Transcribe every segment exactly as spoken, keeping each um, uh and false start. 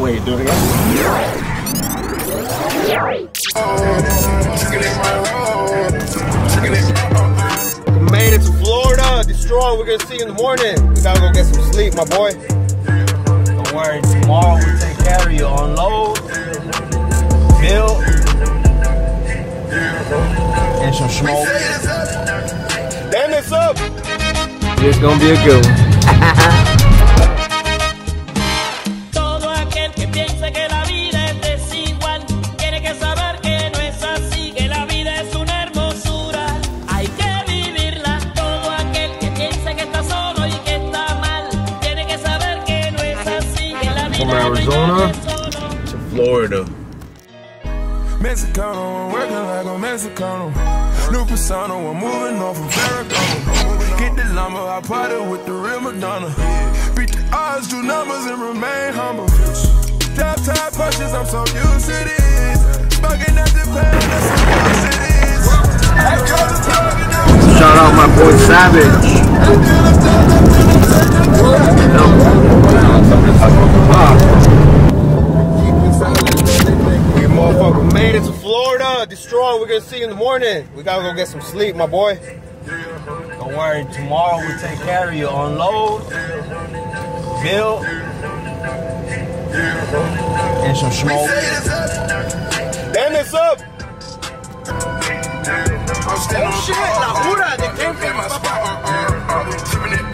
Wait, do it again. Oh, made it to Florida. Destroying. We're gonna see you in the morning. We gotta go get some sleep, my boy. Don't worry. Tomorrow we take care of you. Unload, milk, and some smoke. Damn, it's up. It's gonna be a good one. Arizona to Florida. Mexicano, working like a Mexicano. New persona, we're moving off of Farrago. Get the llama, I party with the real Madonna. Beat the odds, do numbers, and remain humble. Top top punches, I'm so used to this. Bugging at the plan, that's some. Shout out my boy Savage. We motherfucker made it to Florida. Destroying. We're gonna see you in the morning. We gotta go get some sleep, my boy. Don't worry. Tomorrow we'll take care of you. Unload, milk, and some smoke. Damn, it's up. Oh shit! La jura de que fue my spot.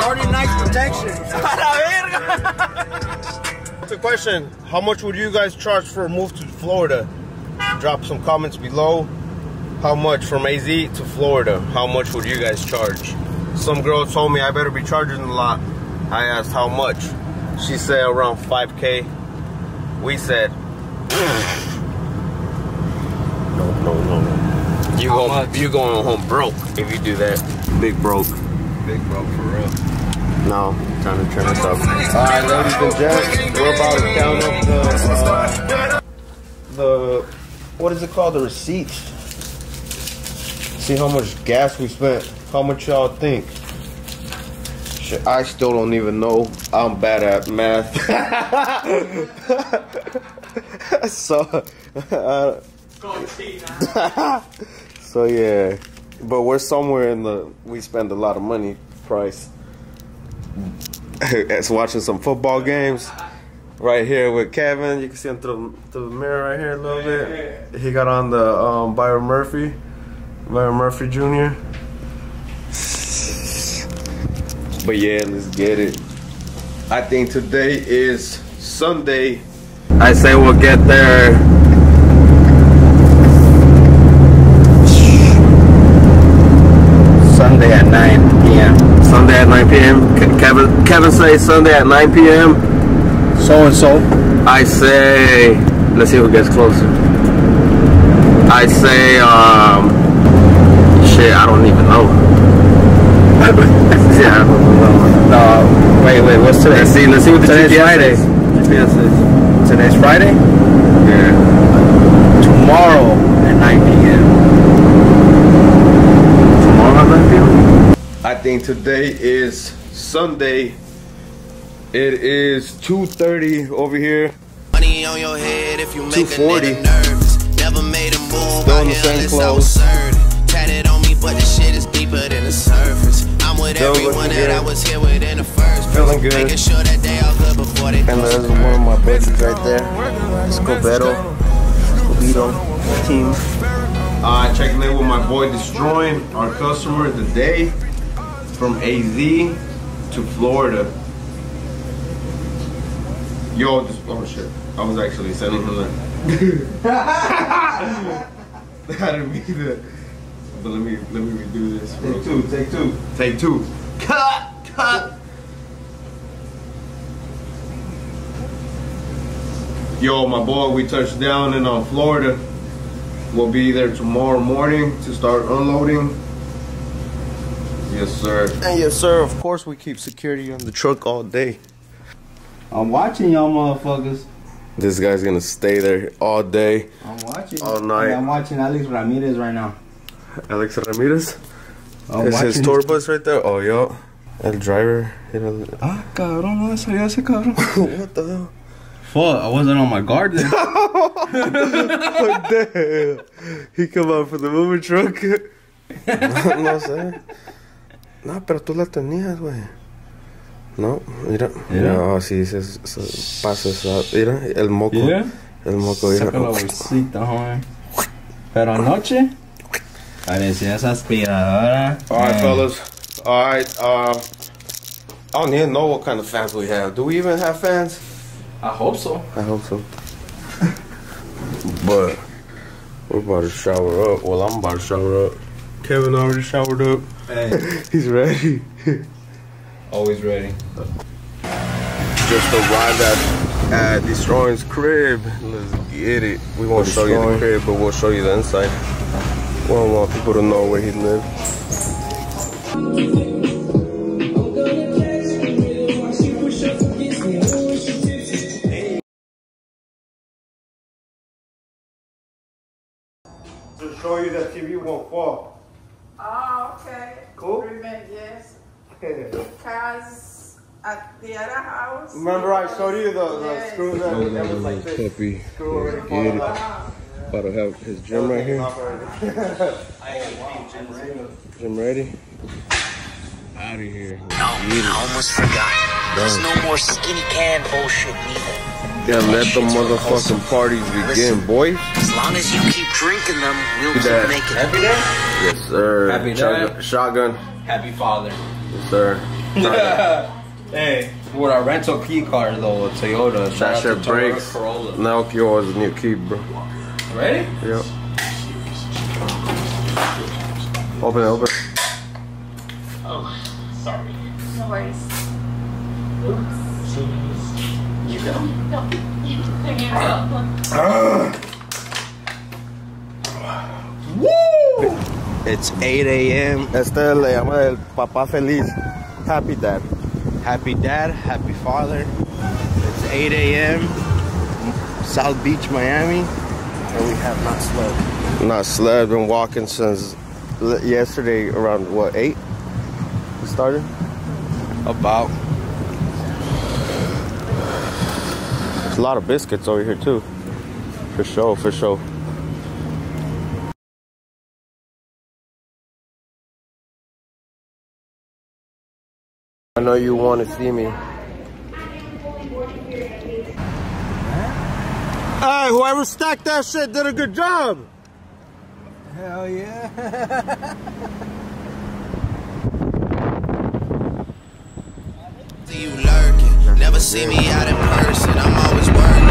Thirty nights protection. The question, how much would you guys charge for a move to Florida? Drop some comments below. How much from A Z to Florida? How much would you guys charge? Some girl told me I better be charging a lot. I asked how much. She said around five K. We said no, no, no. You going, you going home broke if you do that. Big broke. Big broke for real. No, time to turn this up. Alright, ladies and gents, we're about to count up the, uh, the, what is it called, the receipts. See how much gas we spent. How much y'all think? Shit, I still don't even know. I'm bad at math. So, uh, so yeah, but we're somewhere in the, we spend a lot of money price. It's watching some football games right here with Kevin. You can see him through the, through the mirror right here a little bit. He got on the um, Byron Murphy, Byron Murphy Junior But yeah, let's get it. I think today is Sunday. I say we'll get there. Sunday at nine P M Sunday at nine P M Kevin Kevin say Sunday at nine P M So and so. I say, let's see who gets closer. I say, um, shit, I don't even know. Yeah, I don't know. Uh, wait, wait, what's today? Let's see, let's see what the Today's G P S Friday. Is. G P S is. Today's Friday. Yeah. Tomorrow at nine P M Tomorrow at nine P M I think today is Sunday. It is two thirty over here. Money on your head if you make a nigga nervous. Never made a move on the same clothes. Tatted on me, but the shit is deeper than the surface. I'm with everyone that I was here with in the first. Feeling good. Making sure that they all good before they. And there's one of my buddies right there. Scobedo. Scobedo. Team. Uh, checking in with my boy Destroying, our customer today. From A Z to Florida. Yo, this, oh shit. I was actually sending him that. I didn't mean that. But let me, let me redo this. Take two, take two. Take two. Cut, cut. Yo, my boy, we touched down in uh, Florida. We'll be there tomorrow morning to start unloading. Yes, sir. And yes, sir, of course we keep security on the truck all day. I'm watching y'all motherfuckers. This guy's gonna stay there all day. I'm watching. All night. I'm watching Alex Ramirez right now. Alex Ramirez? I'm It's watching. His tour bus right there. Oh, yo. El driver. Ah, cabrón, no, eso ya se cabrón. What the hell? fuck, I wasn't on my guard then. Oh, damn. He come out for the moving truck. No sé. No, pero tú la tenías, güey. No, mira. Mira, oh, sí, se, se pasa eso. Mira, el moco. Mira. El moco, mira. Saca la bolsita, joven. Pero anoche parecía esa aspiradora. Alright, fellas. Alright, uh, I don't even know what kind of fans we have. Do we even have fans? I hope so. I hope so. But we're about to shower up. Well, I'm about to shower up. Kevin already showered up. Hey. He's ready. Always ready. Just arrived at, at Destroying's crib. Let's get it. We won't show you the crib, but we'll show you the inside. We don't want people to know where he lives. Show you that T V won't fall. Oh, okay. Cool. Remember, yes. Because at the other house. Remember, I showed you the, the yes. screws that was yeah, like this. Screw yeah, already ah, yeah. About to have his gym right here. I ain't gym ready. Gym ready? Out of here. No, I almost forgot. There's no more skinny can bullshit neither. Yeah, let the motherfucking parties begin, listen, boy. As long as you keep drinking them, we'll keep making them. Happy day? Yes, sir. Happy day. Shotgun. Happy father. Yes, sir. Hey, with our rental key car, though, a Toyota. That shit breaks. Now Kyo has a new key, bro. Ready? Yep. Open it, open it. Oh, sorry. No worries. Oops. You go. Woo! It's eight A M Este le llama el papá feliz. Happy dad. Happy dad, happy father. It's eight A M South Beach, Miami. And we have not slept. Not slept. Been walking since yesterday around what, eight? We started? About. A lot of biscuits over here too, for sure, for sure. I know you want to see me. Hey, whoever stacked that shit did a good job. Hell yeah. See you lurking, never see me out in person. I'm always worried.